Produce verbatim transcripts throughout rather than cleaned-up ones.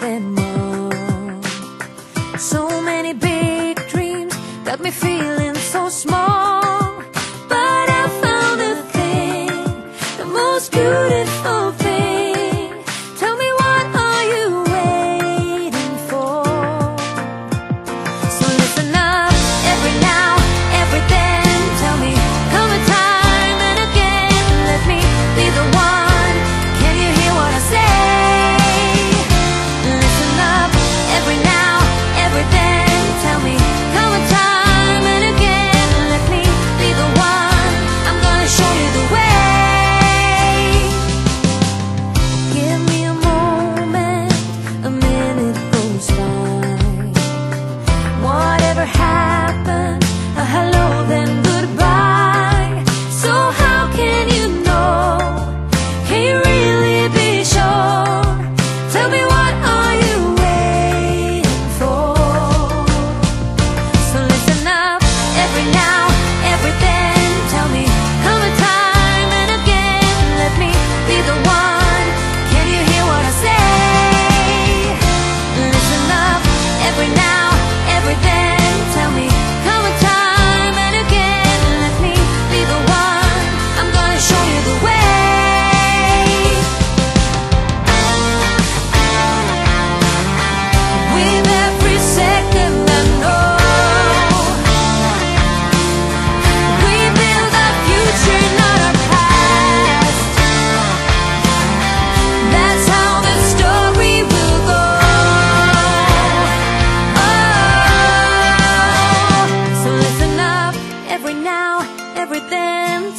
bit more. So many big dreams got me feeling so small, but I found the thing, the most beautiful thing. Tell me, what are you waiting for? So listen up, every now, every then. Tell me, come a time and again, let me be the one. Can you hear what I say? Listen up, every now, every then. Tell me, come a time.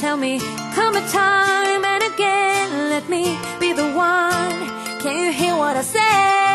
Tell me, come a time and again, let me be the one. Can you hear what I say?